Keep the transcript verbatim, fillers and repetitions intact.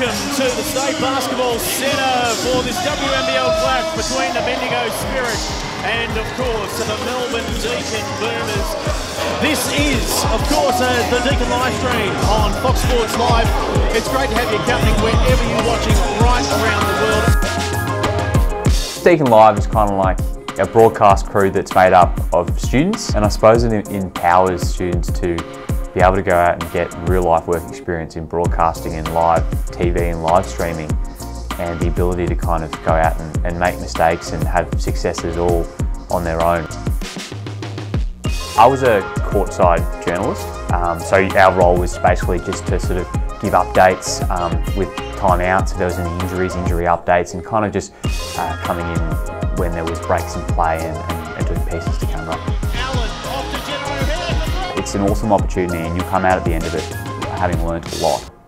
welcome to the State Basketball Centre for this W N B L clash between the Bendigo Spirit and, of course, the Melbourne Deakin Boomers. This is, of course, uh, the Deakin live stream on Fox Sports Live. It's great to have you company wherever you're watching right around the world. Deakin Live is kind of like a broadcast crew that's made up of students, and I suppose it empowers students to be able to go out and get real life work experience in broadcasting and live T V and live streaming, and the ability to kind of go out and, and make mistakes and have successes all on their own. I was a courtside journalist, um, so our role was basically just to sort of give updates um, with timeouts, if there was any injuries, injury updates, and kind of just uh, coming in when there was breaks in play and, and, and doing pieces to camera. It's an awesome opportunity, and you'll come out at the end of it having learned a lot.